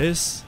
This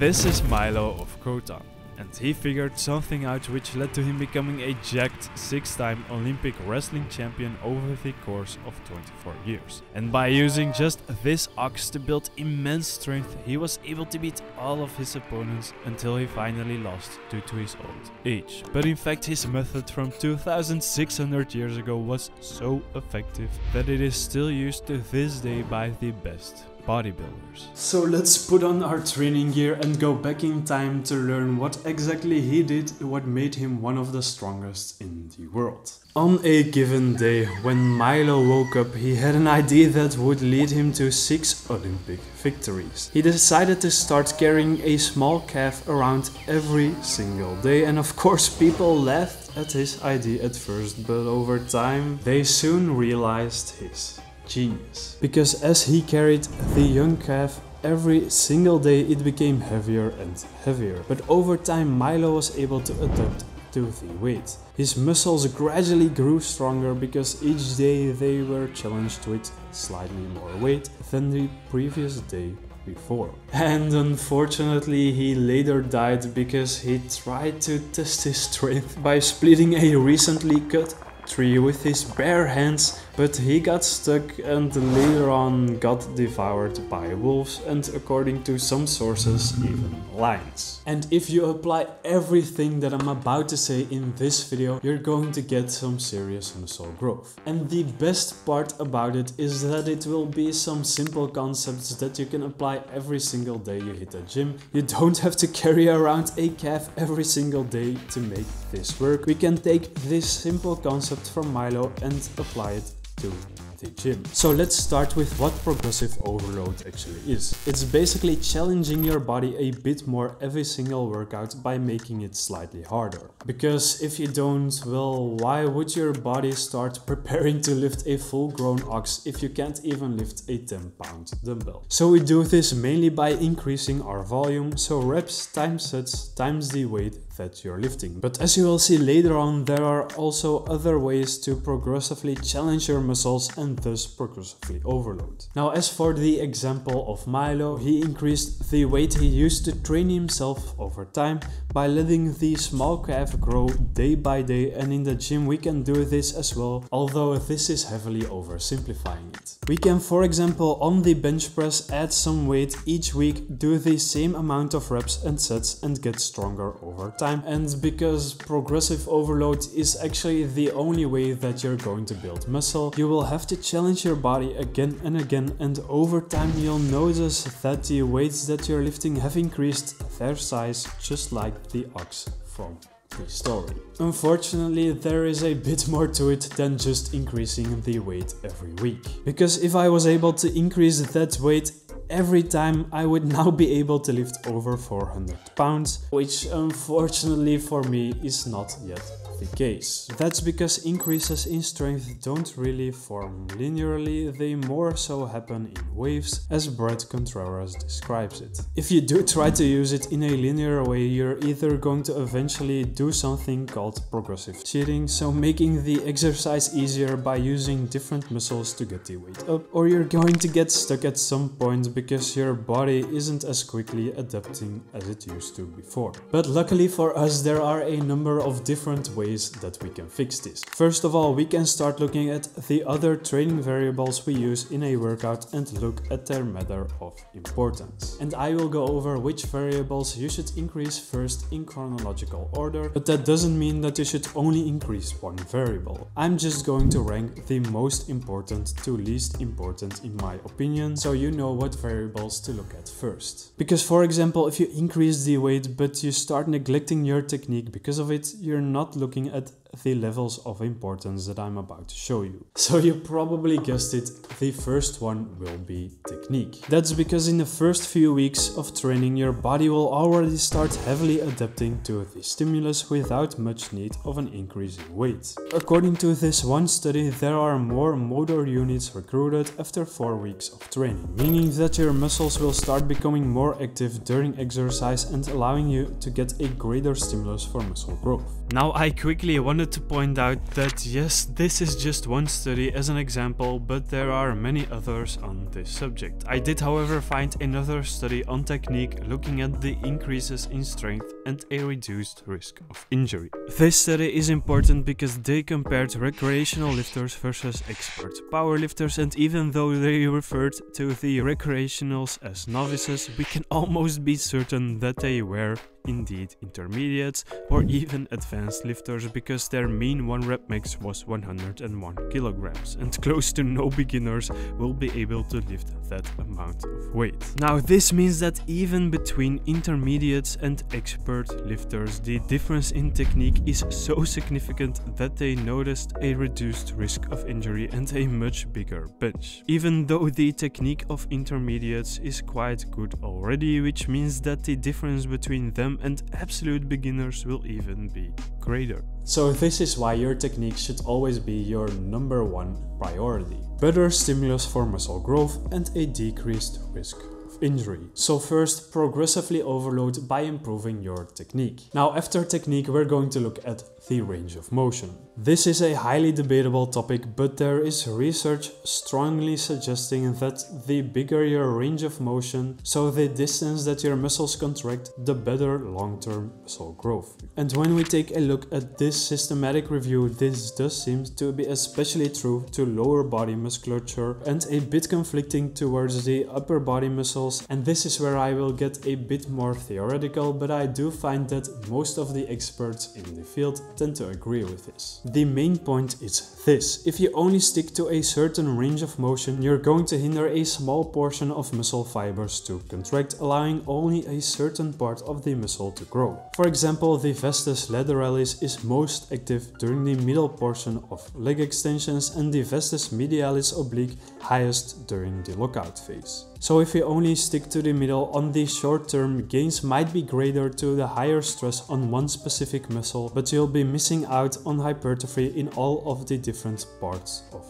is Milo of Croton, and he figured something out which led to him becoming a jacked 6-time Olympic wrestling champion over the course of 24 years. And by using just this ox to build immense strength, he was able to beat all of his opponents until he finally lost due to his old age. But in fact, his method from 2,600 years ago was so effective that it is still used to this day by the best bodybuilders. So let's put on our training gear and go back in time to learn what exactly he did, what made him one of the strongest in the world. On a given day, when Milo woke up, he had an idea that would lead him to 6 Olympic victories. He decided to start carrying a small calf around every single day, and of course people laughed at his idea at first, but over time they soon realized his genius. Because as he carried the young calf every single day, it became heavier and heavier. But over time, Milo was able to adapt to the weight. His muscles gradually grew stronger because each day they were challenged with slightly more weight than the previous day before. And unfortunately, he later died because he tried to test his strength by splitting a recently cut tree with his bare hands, but he got stuck and later on got devoured by wolves and, according to some sources, even lions. And if you apply everything that I'm about to say in this video, you're going to get some serious muscle growth. And the best part about it is that it will be some simple concepts that you can apply every single day you hit a gym. You don't have to carry around a calf every single day to make this work. We can take this simple concept from Milo and apply it to the gym. So let's start with what progressive overload actually is. It's basically challenging your body a bit more every single workout by making it slightly harder. Because if you don't, well, why would your body start preparing to lift a full-grown ox if you can't even lift a 10-pound dumbbell? So we do this mainly by increasing our volume, so reps times sets times the weight that you're lifting. But as you will see later on, there are also other ways to progressively challenge your muscles and thus progressively overload. Now, as for the example of Milo, he increased the weight he used to train himself over time by letting the small calf grow day by day, and in the gym we can do this as well, although this is heavily oversimplifying it. We can, for example, on the bench press add some weight each week, do the same amount of reps and sets and get stronger over time. And because progressive overload is actually the only way that you're going to build muscle, you will have to challenge your body again and again, and over time you'll notice that the weights that you're lifting have increased their size, just like the ox from the story. Unfortunately, there is a bit more to it than just increasing the weight every week. Because if I was able to increase that weight every time, I would now be able to lift over 400 pounds, which unfortunately for me is not yet the case. That's because increases in strength don't really form linearly, they more so happen in waves, as Brett Contreras describes it. If you do try to use it in a linear way, you're either going to eventually do something called progressive cheating, so making the exercise easier by using different muscles to get the weight up, or you're going to get stuck at some point because your body isn't as quickly adapting as it used to before. But luckily for us, there are a number of different ways that we can fix this. First of all, we can start looking at the other training variables we use in a workout and look at their matter of importance. And I will go over which variables you should increase first in chronological order, but that doesn't mean that you should only increase one variable. I'm just going to rank the most important to least important in my opinion, so you know what variables to look at first. Because for example, if you increase the weight but you start neglecting your technique because of it, you're not looking at the levels of importance that I'm about to show you. So you probably guessed it, the first one will be technique. That's because in the first few weeks of training, your body will already start heavily adapting to the stimulus without much need of an increase in weight. According to this one study, there are more motor units recruited after 4 weeks of training, meaning that your muscles will start becoming more active during exercise and allowing you to get a greater stimulus for muscle growth. Now I quickly wanted wanted to point out that yes, this is just one study as an example, but there are many others on this subject. I did however find another study on technique looking at the increases in strength and a reduced risk of injury. This study is important because they compared recreational lifters versus expert powerlifters, and even though they referred to the recreationals as novices, we can almost be certain that they were indeed intermediates or even advanced lifters, because their mean 1 rep max was 101 kilograms and close to no beginners will be able to lift that amount of weight. Now this means that even between intermediates and expert lifters, the difference in technique is so significant that they noticed a reduced risk of injury and a much bigger bench. Even though the technique of intermediates is quite good already, which means that the difference between them and absolute beginners will even be greater. So this is why your technique should always be your number one priority. Better stimulus for muscle growth and a decreased risk of injury. So first, progressively overload by improving your technique. Now after technique we're going to look at the range of motion. This is a highly debatable topic, but there is research strongly suggesting that the bigger your range of motion, so the distance that your muscles contract, the better long-term muscle growth. And when we take a look at this systematic review, this does seem to be especially true to lower body musculature and a bit conflicting towards the upper body muscles. And this is where I will get a bit more theoretical, but I do find that most of the experts in the field tend to agree with this. The main point is this: if you only stick to a certain range of motion, you're going to hinder a small portion of muscle fibers to contract, allowing only a certain part of the muscle to grow. For example, the vastus lateralis is most active during the middle portion of leg extensions and the vastus medialis oblique highest during the lockout phase. So if you only stick to the middle on the short term, gains might be greater to the higher stress on one specific muscle, but you'll be missing out on hypertrophy in all of the different parts of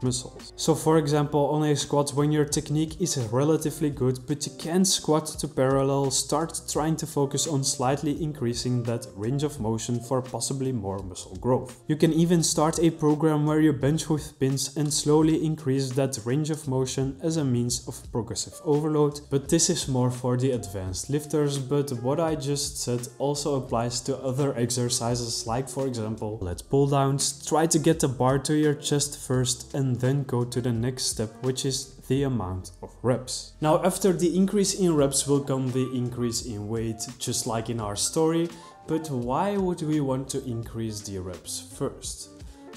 muscles. So for example, on a squat, when your technique is relatively good but you can't squat to parallel, start trying to focus on slightly increasing that range of motion for possibly more muscle growth. You can even start a program where you bench with pins and slowly increase that range of motion as a means of progressive overload, but this is more for the advanced lifters. But what I just said also applies to other exercises, like for example lat pull downs. Try to get the bar to your chest first and then go to the next step, which is the amount of reps. Now after the increase in reps will come the increase in weight, just like in our story. But why would we want to increase the reps first?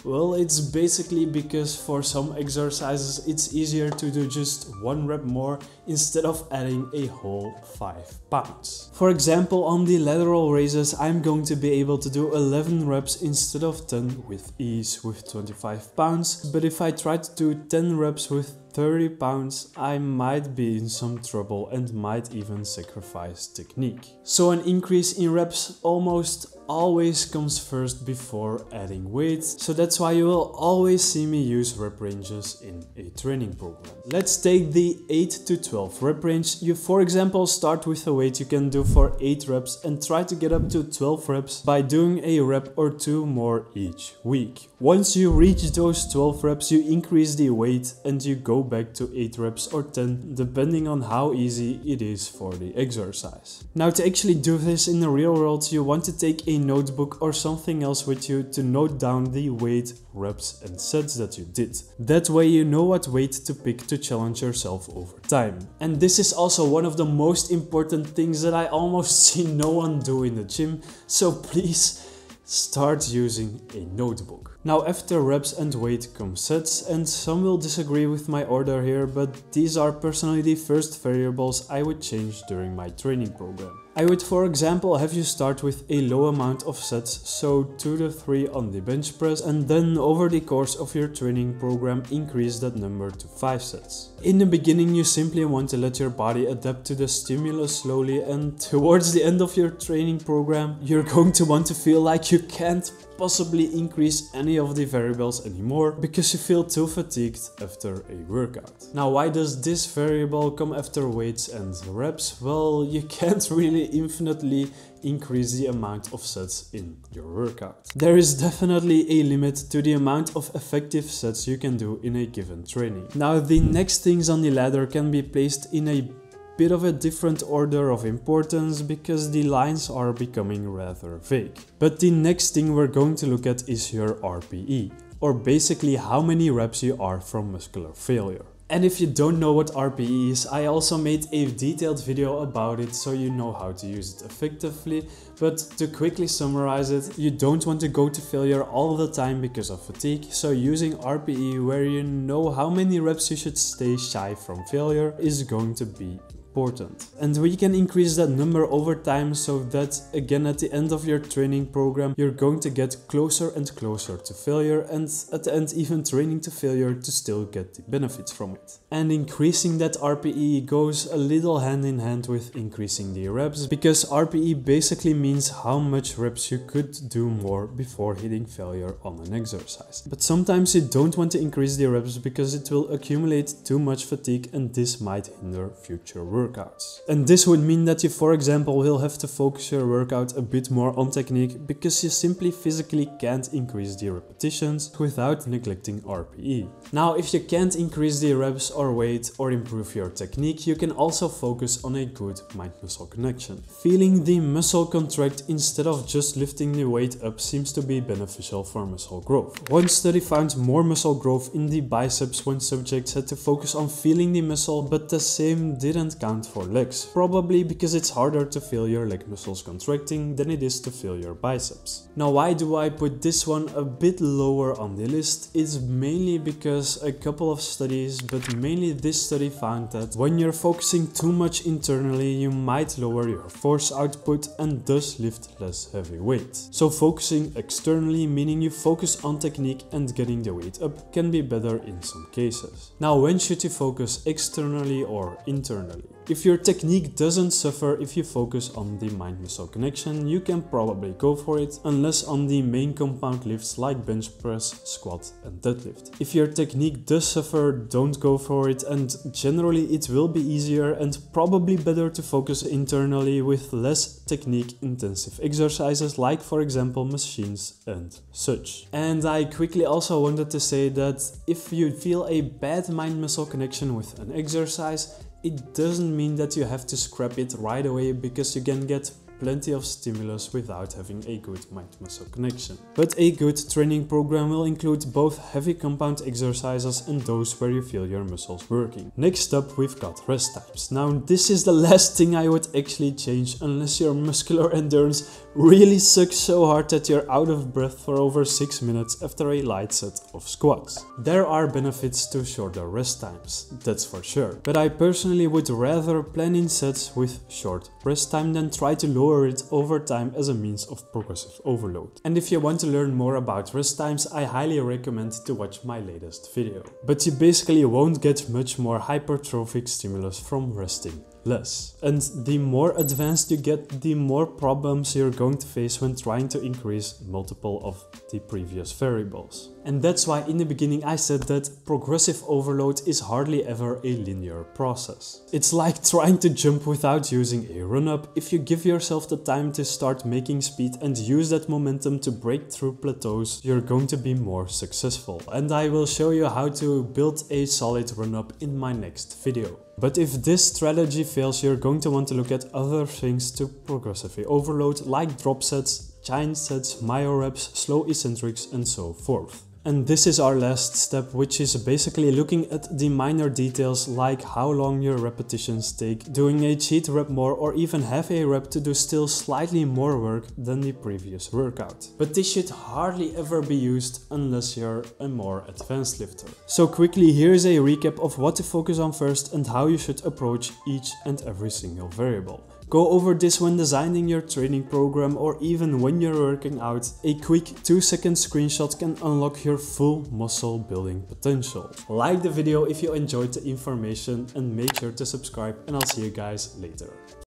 Well, it's basically because for some exercises it's easier to do just 1 rep more instead of adding a whole 5 pounds. For example, on the lateral raises, I'm going to be able to do 11 reps instead of 10 with ease with 25 pounds. But if I try to do 10 reps with 30 pounds, I might be in some trouble and might even sacrifice technique. So an increase in reps almost always comes first before adding weight, so that's why you will always see me use rep ranges in a training program. Let's take the 8 to 12 rep range. You for example start with a weight you can do for 8 reps and try to get up to 12 reps by doing a rep or 2 more each week. Once you reach those 12 reps, you increase the weight and you go back to 8 reps or 10, depending on how easy it is for the exercise. Now to actually do this in the real world, you want to take a notebook or something else with you to note down the weight, reps and sets that you did. That way you know what weight to pick to challenge yourself over time. And this is also one of the most important things that I almost see no one do in the gym, so please start using a notebook. Now after reps and weight come sets, and some will disagree with my order here, but these are personally the first variables I would change during my training program. I would for example have you start with a low amount of sets, so 2 to 3 on the bench press, and then over the course of your training program increase that number to 5 sets. In the beginning you simply want to let your body adapt to the stimulus slowly, and towards the end of your training program you're going to want to feel like you can't possibly increase any any of the variables anymore because you feel too fatigued after a workout. Now, why does this variable come after weights and reps? Well, you can't really infinitely increase the amount of sets in your workout. There is definitely a limit to the amount of effective sets you can do in a given training. Now, the next things on the ladder can be placed in a bit of a different order of importance because the lines are becoming rather vague. But the next thing we're going to look at is your RPE, or basically how many reps you are from muscular failure. And if you don't know what RPE is, I also made a detailed video about it so you know how to use it effectively. But to quickly summarize it, you don't want to go to failure all the time because of fatigue. So using RPE where you know how many reps you should stay shy from failure is going to be important. And we can increase that number over time so that, again, at the end of your training program, you're going to get closer and closer to failure, and at the end even training to failure to still get the benefits from it. And increasing that RPE goes a little hand in hand with increasing the reps, because RPE basically means how much reps you could do more before hitting failure on an exercise. But sometimes you don't want to increase the reps because it will accumulate too much fatigue, and this might hinder future work. And this would mean that you, for example, will have to focus your workout a bit more on technique because you simply physically can't increase the repetitions without neglecting RPE. Now, if you can't increase the reps or weight or improve your technique, you can also focus on a good mind-muscle connection. Feeling the muscle contract instead of just lifting the weight up seems to be beneficial for muscle growth. One study found more muscle growth in the biceps when subjects had to focus on feeling the muscle, but the same didn't count for legs, probably because it's harder to feel your leg muscles contracting than it is to feel your biceps. Now, why do I put this one a bit lower on the list? It's mainly because a couple of studies, but mainly this study, found that when you're focusing too much internally, you might lower your force output and thus lift less heavy weight. So focusing externally, meaning you focus on technique and getting the weight up, can be better in some cases. Now, when should you focus, externally or internally? If your technique doesn't suffer if you focus on the mind-muscle connection, you can probably go for it, unless on the main compound lifts like bench press, squat and deadlift. If your technique does suffer, don't go for it, and generally it will be easier and probably better to focus internally with less technique-intensive exercises like, for example, machines and such. And I quickly also wanted to say that if you feel a bad mind-muscle connection with an exercise, it doesn't mean that you have to scrap it right away, because you can get plenty of stimulus without having a good mind-muscle connection. But a good training program will include both heavy compound exercises and those where you feel your muscles working. Next up, we've got rest types. Now, this is the last thing I would actually change, unless your muscular endurance really sucks so hard that you're out of breath for over 6 minutes after a light set of squats. There are benefits to shorter rest times, that's for sure, but I personally would rather plan in sets with short rest time than try to lower it over time as a means of progressive overload. And if you want to learn more about rest times, I highly recommend to watch my latest video. But you basically won't get much more hypertrophic stimulus from resting less. And the more advanced you get, the more problems you're going to face when trying to increase multiple of the previous variables. And that's why in the beginning I said that progressive overload is hardly ever a linear process. It's like trying to jump without using a run-up. If you give yourself the time to start making speed and use that momentum to break through plateaus, you're going to be more successful. And I will show you how to build a solid run-up in my next video. But if this strategy fails, you're going to want to look at other things to progressively overload, like drop sets, giant sets, myo reps, slow eccentrics and so forth. And this is our last step, which is basically looking at the minor details like how long your repetitions take, doing a cheat rep more, or even have a rep to do still slightly more work than the previous workout. But this should hardly ever be used unless you're a more advanced lifter. So quickly, here is a recap of what to focus on first and how you should approach each and every single variable. Go over this when designing your training program or even when you're working out. A quick 2-second screenshot can unlock your full muscle building potential. Like the video if you enjoyed the information, and make sure to subscribe, and I'll see you guys later.